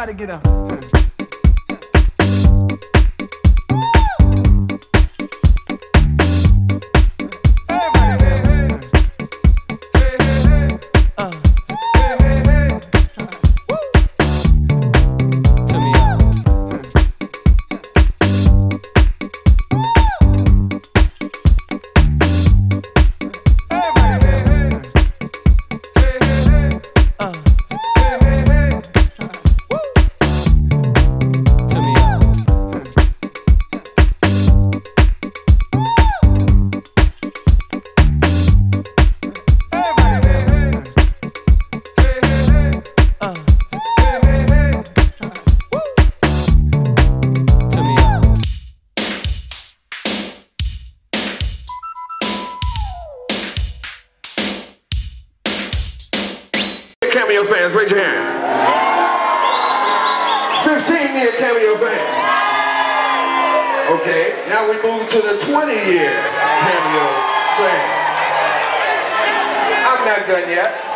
Everybody get up. CAMEO fans, raise your hand. 15-year CAMEO fans. Okay, now we move to the 20-year CAMEO fans. I'm not done yet.